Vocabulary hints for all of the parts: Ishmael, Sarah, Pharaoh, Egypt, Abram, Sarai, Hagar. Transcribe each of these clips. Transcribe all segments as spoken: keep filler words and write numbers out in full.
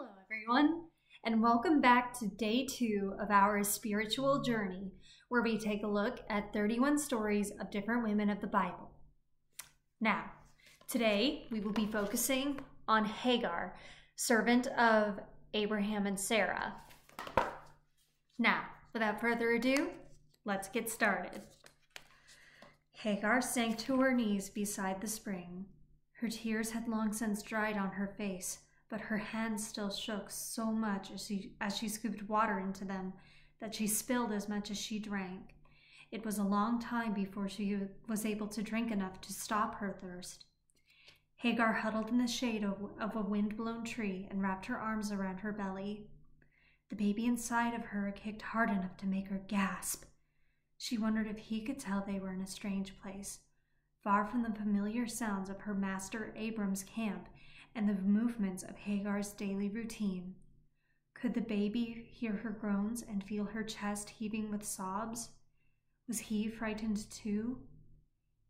Hello everyone, and welcome back to day two of our spiritual journey, where we take a look at thirty-one stories of different women of the Bible. Now, today we will be focusing on Hagar, servant of Abraham and Sarah. Now, without further ado, let's get started. Hagar sank to her knees beside the spring. Her tears had long since dried on her face, but her hands still shook so much as she, as she scooped water into them that she spilled as much as she drank. It was a long time before she was able to drink enough to stop her thirst. Hagar huddled in the shade of, of a wind-blown tree and wrapped her arms around her belly. The baby inside of her kicked hard enough to make her gasp. She wondered if he could tell they were in a strange place, far from the familiar sounds of her master Abram's camp and the movements of Hagar's daily routine. Could the baby hear her groans and feel her chest heaving with sobs? Was he frightened too?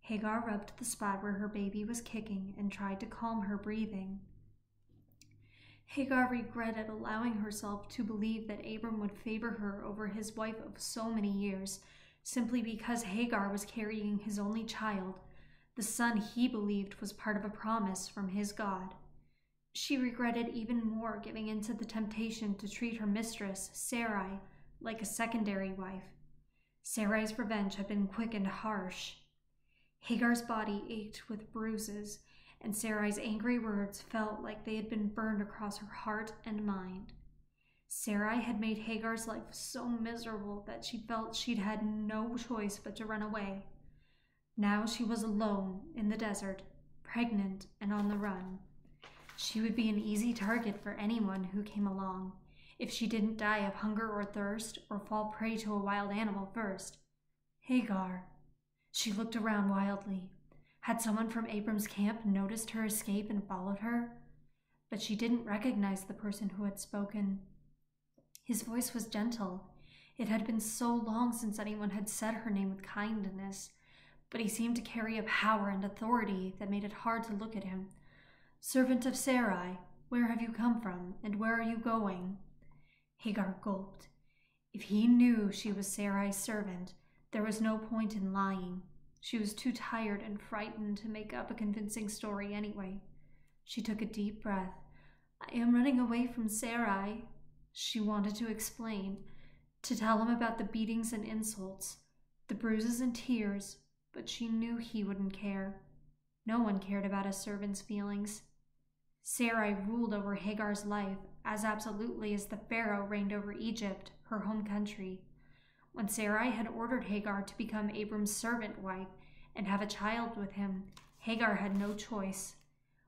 Hagar rubbed the spot where her baby was kicking and tried to calm her breathing. Hagar regretted allowing herself to believe that Abram would favor her over his wife of so many years, simply because Hagar was carrying his only child, the son he believed was part of a promise from his God. She regretted even more giving in to the temptation to treat her mistress, Sarai, like a secondary wife. Sarai's revenge had been quick and harsh. Hagar's body ached with bruises, and Sarai's angry words felt like they had been burned across her heart and mind. Sarai had made Hagar's life so miserable that she felt she'd had no choice but to run away. Now she was alone in the desert, pregnant and on the run. She would be an easy target for anyone who came along, if she didn't die of hunger or thirst or fall prey to a wild animal first. Hagar. She looked around wildly. Had someone from Abram's camp noticed her escape and followed her? But she didn't recognize the person who had spoken. His voice was gentle. It had been so long since anyone had said her name with kindness, but he seemed to carry a power and authority that made it hard to look at him. "Servant of Sarai, where have you come from, and where are you going?" Hagar gulped. If he knew she was Sarai's servant, there was no point in lying. She was too tired and frightened to make up a convincing story anyway. She took a deep breath. "I am running away from Sarai," she wanted to explain, to tell him about the beatings and insults, the bruises and tears, but she knew he wouldn't care. No one cared about a servant's feelings. Sarai ruled over Hagar's life as absolutely as the Pharaoh reigned over Egypt, her home country. When Sarai had ordered Hagar to become Abram's servant wife and have a child with him, Hagar had no choice.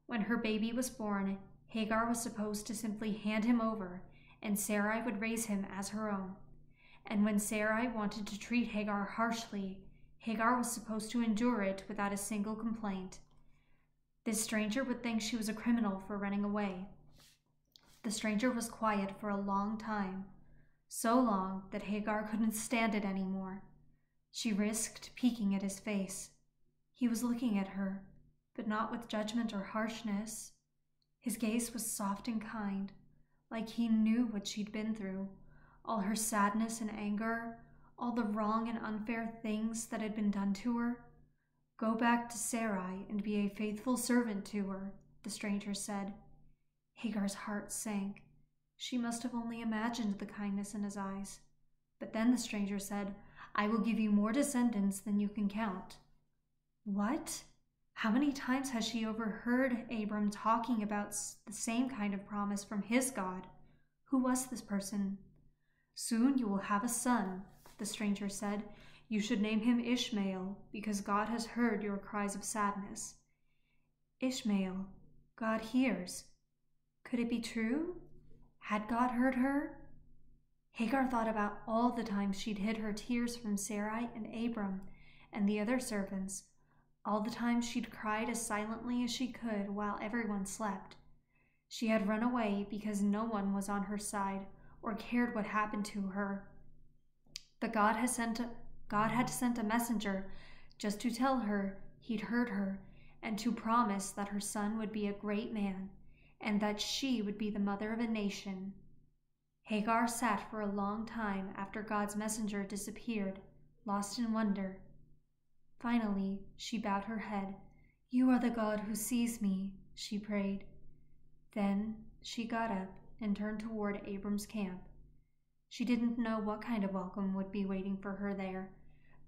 When her baby was born, Hagar was supposed to simply hand him over, and Sarai would raise him as her own. And when Sarai wanted to treat Hagar harshly, Hagar was supposed to endure it without a single complaint. This stranger would think she was a criminal for running away. The stranger was quiet for a long time, so long that Hagar couldn't stand it anymore. She risked peeking at his face. He was looking at her, but not with judgment or harshness. His gaze was soft and kind, like he knew what she'd been through, all her sadness and anger, all the wrong and unfair things that had been done to her. "Go back to Sarai and be a faithful servant to her," the stranger said. Hagar's heart sank. She must have only imagined the kindness in his eyes. But then the stranger said, "I will give you more descendants than you can count." What? How many times has she overheard Abram talking about the same kind of promise from his God? Who was this person? "Soon you will have a son," the stranger said. "You should name him Ishmael, because God has heard your cries of sadness." Ishmael, God hears. Could it be true? Had God heard her? Hagar thought about all the times she'd hid her tears from Sarai and Abram and the other servants, all the times she'd cried as silently as she could while everyone slept. She had run away because no one was on her side or cared what happened to her. But God had sent a, God had sent a messenger just to tell her he'd heard her and to promise that her son would be a great man and that she would be the mother of a nation. Hagar sat for a long time after God's messenger disappeared, lost in wonder. Finally, she bowed her head. "You are the God who sees me," she prayed. Then she got up and turned toward Abram's camp. She didn't know what kind of welcome would be waiting for her there,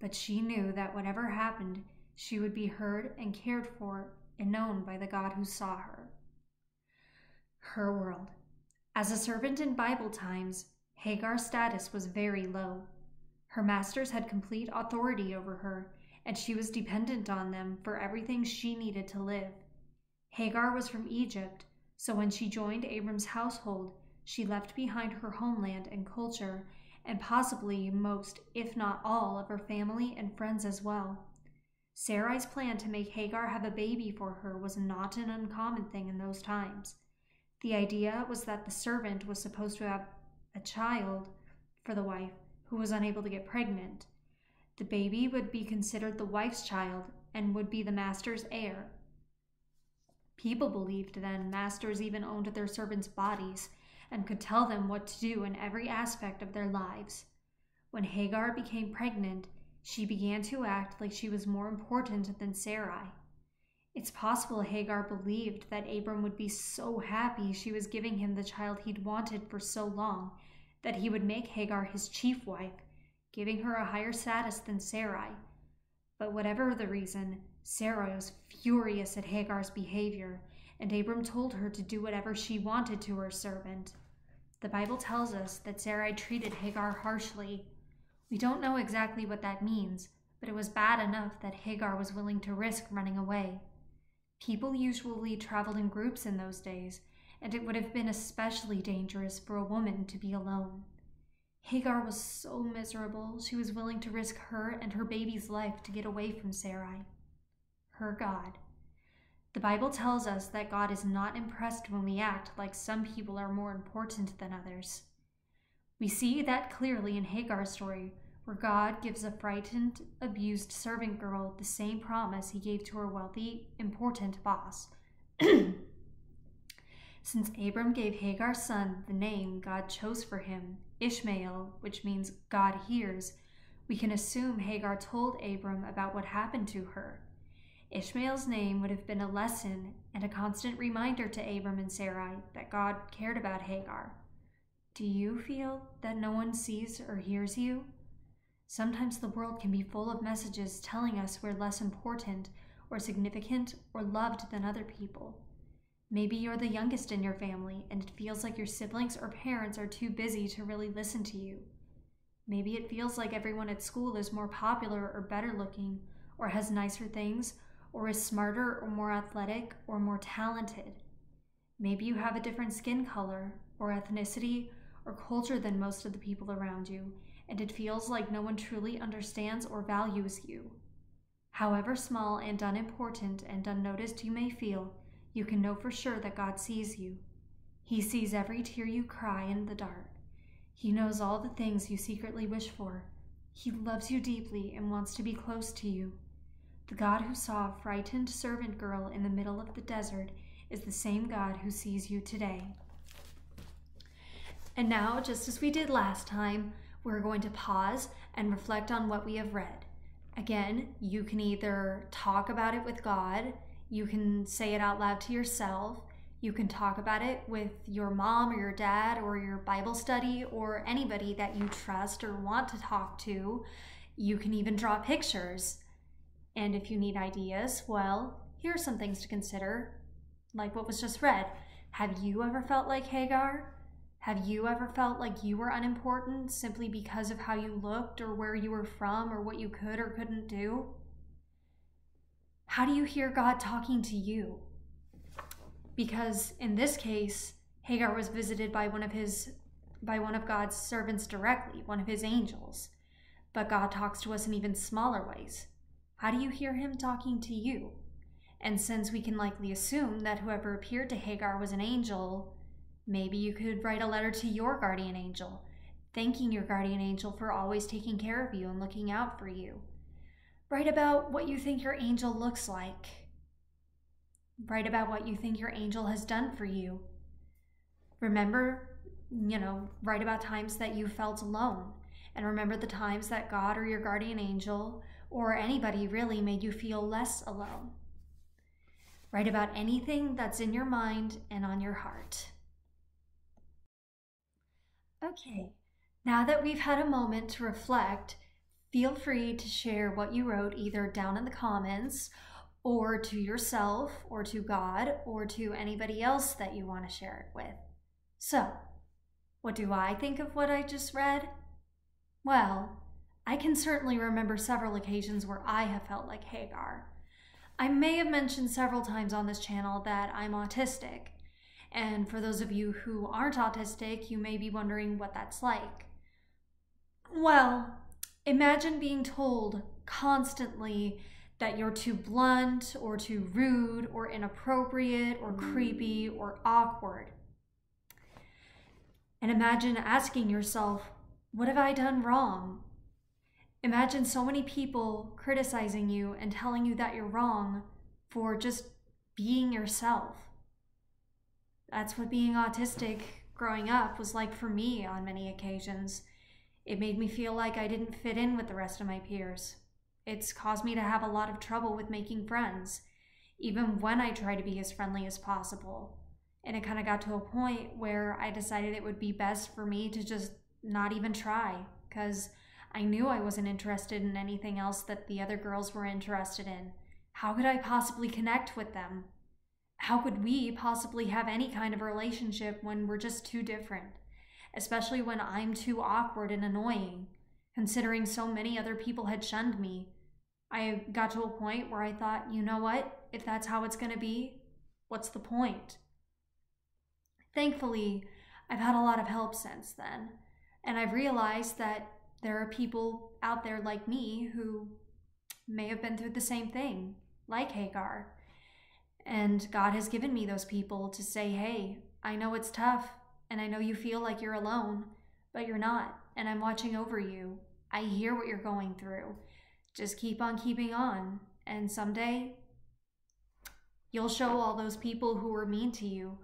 but she knew that whatever happened, she would be heard and cared for and known by the God who saw her. Her world. As a servant in Bible times, Hagar's status was very low. Her masters had complete authority over her, and she was dependent on them for everything she needed to live. Hagar was from Egypt, so when she joined Abram's household, she left behind her homeland and culture, and possibly most, if not all, of her family and friends as well. Sarai's plan to make Hagar have a baby for her was not an uncommon thing in those times. The idea was that the servant was supposed to have a child for the wife who was unable to get pregnant. The baby would be considered the wife's child and would be the master's heir. People believed then masters even owned their servants' bodies and could tell them what to do in every aspect of their lives. When Hagar became pregnant, she began to act like she was more important than Sarai. It's possible Hagar believed that Abram would be so happy she was giving him the child he'd wanted for so long that he would make Hagar his chief wife, giving her a higher status than Sarai. But whatever the reason, Sarai was furious at Hagar's behavior, and Abram told her to do whatever she wanted to her servant. The Bible tells us that Sarai treated Hagar harshly. We don't know exactly what that means, but it was bad enough that Hagar was willing to risk running away. People usually traveled in groups in those days, and it would have been especially dangerous for a woman to be alone. Hagar was so miserable, she was willing to risk her and her baby's life to get away from Sarai, her God. The Bible tells us that God is not impressed when we act like some people are more important than others. We see that clearly in Hagar's story, where God gives a frightened, abused servant girl the same promise he gave to her wealthy, important boss. Since Abram gave Hagar's son the name God chose for him, Ishmael, which means God hears, we can assume Hagar told Abram about what happened to her. Ishmael's name would have been a lesson and a constant reminder to Abram and Sarai that God cared about Hagar. Do you feel that no one sees or hears you? Sometimes the world can be full of messages telling us we're less important or significant or loved than other people. Maybe you're the youngest in your family and it feels like your siblings or parents are too busy to really listen to you. Maybe it feels like everyone at school is more popular or better looking or has nicer things or is smarter or more athletic or more talented. Maybe you have a different skin color or ethnicity or culture than most of the people around you, and it feels like no one truly understands or values you. However small and unimportant and unnoticed you may feel, you can know for sure that God sees you. He sees every tear you cry in the dark. He knows all the things you secretly wish for. He loves you deeply and wants to be close to you. The God who saw a frightened servant girl in the middle of the desert is the same God who sees you today. And now, just as we did last time, we're going to pause and reflect on what we have read. Again, you can either talk about it with God, you can say it out loud to yourself. You can talk about it with your mom or your dad or your Bible study or anybody that you trust or want to talk to. You can even draw pictures. And if you need ideas, well, here are some things to consider, like what was just read. Have you ever felt like Hagar? Have you ever felt like you were unimportant simply because of how you looked or where you were from or what you could or couldn't do? How do you hear God talking to you? Because in this case, Hagar was visited by one of his, by one of God's servants directly, one of his angels. But God talks to us in even smaller ways. How do you hear him talking to you? And since we can likely assume that whoever appeared to Hagar was an angel, maybe you could write a letter to your guardian angel, thanking your guardian angel for always taking care of you and looking out for you. Write about what you think your angel looks like. Write about what you think your angel has done for you. Remember, you know, write about times that you felt alone, and remember the times that God or your guardian angel or anybody really made you feel less alone. Write about anything that's in your mind and on your heart. Okay, now that we've had a moment to reflect, feel free to share what you wrote either down in the comments or to yourself or to God or to anybody else that you want to share it with. So, what do I think of what I just read? Well, I can certainly remember several occasions where I have felt like Hagar. I may have mentioned several times on this channel that I'm autistic. And for those of you who aren't autistic, you may be wondering what that's like. Well, imagine being told constantly that you're too blunt or too rude or inappropriate or creepy or awkward. And imagine asking yourself, what have I done wrong? Imagine so many people criticizing you and telling you that you're wrong for just being yourself. That's what being autistic growing up was like for me on many occasions. It made me feel like I didn't fit in with the rest of my peers. It's caused me to have a lot of trouble with making friends, even when I try to be as friendly as possible. And it kind of got to a point where I decided it would be best for me to just not even try, because I knew I wasn't interested in anything else that the other girls were interested in. How could I possibly connect with them? How could we possibly have any kind of relationship when we're just too different? Especially when I'm too awkward and annoying, considering so many other people had shunned me. I got to a point where I thought, you know what? If that's how it's going to be, what's the point? Thankfully, I've had a lot of help since then, and I've realized that there are people out there like me who may have been through the same thing, like Hagar. And God has given me those people to say, hey, I know it's tough, and I know you feel like you're alone, but you're not, and I'm watching over you. I hear what you're going through. Just keep on keeping on, and someday you'll show all those people who were mean to you,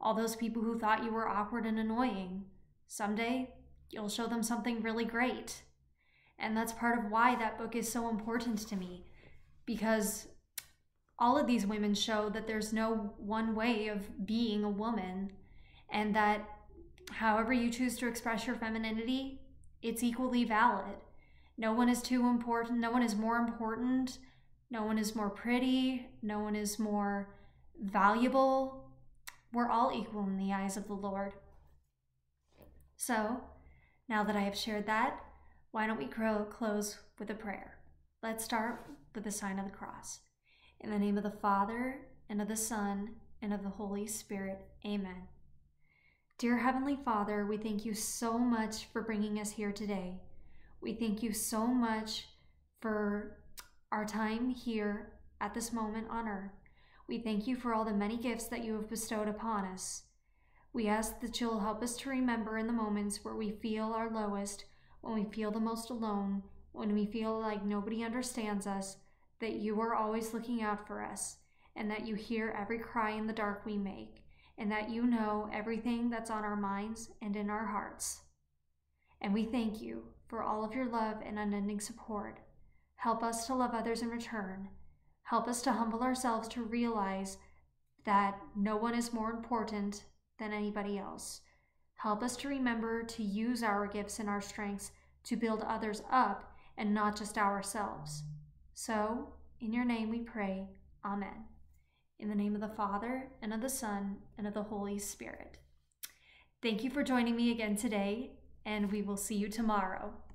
all those people who thought you were awkward and annoying. Someday you'll show them something really great. And that's part of why that book is so important to me, because all of these women show that there's no one way of being a woman, and that however you choose to express your femininity, it's equally valid. No one is too important. No one is more important. No one is more pretty. No one is more valuable. We're all equal in the eyes of the Lord. So, now that I have shared that, why don't we close with a prayer? Let's start with the sign of the cross. In the name of the Father, and of the Son, and of the Holy Spirit, amen. Dear Heavenly Father, we thank you so much for bringing us here today. We thank you so much for our time here at this moment on earth. We thank you for all the many gifts that you have bestowed upon us. We ask that you'll help us to remember in the moments where we feel our lowest, when we feel the most alone, when we feel like nobody understands us, that you are always looking out for us, and that you hear every cry in the dark we make, and that you know everything that's on our minds and in our hearts. And we thank you for all of your love and unending support. Help us to love others in return. Help us to humble ourselves to realize that no one is more important than anybody else. Help us to remember to use our gifts and our strengths to build others up and not just ourselves. So, in your name we pray, amen. In the name of the Father, and of the Son, and of the Holy Spirit. Thank you for joining me again today, and we will see you tomorrow.